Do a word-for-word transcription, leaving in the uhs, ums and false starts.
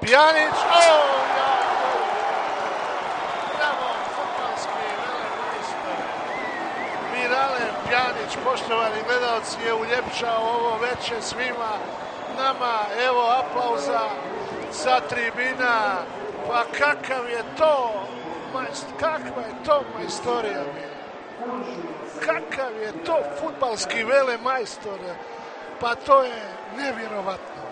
Pjanić, oh, jako! Bravo, fudbalski velemajstor. Miralem Pjanić, poštovani gledaoci, je uljepšao ovo veče svima nama. Evo aplauza sa tribina. Pa kakav je to, kakva je to majstorija bila. Kakav je to fudbalski velemajstor. Pa to je nevjerovatno.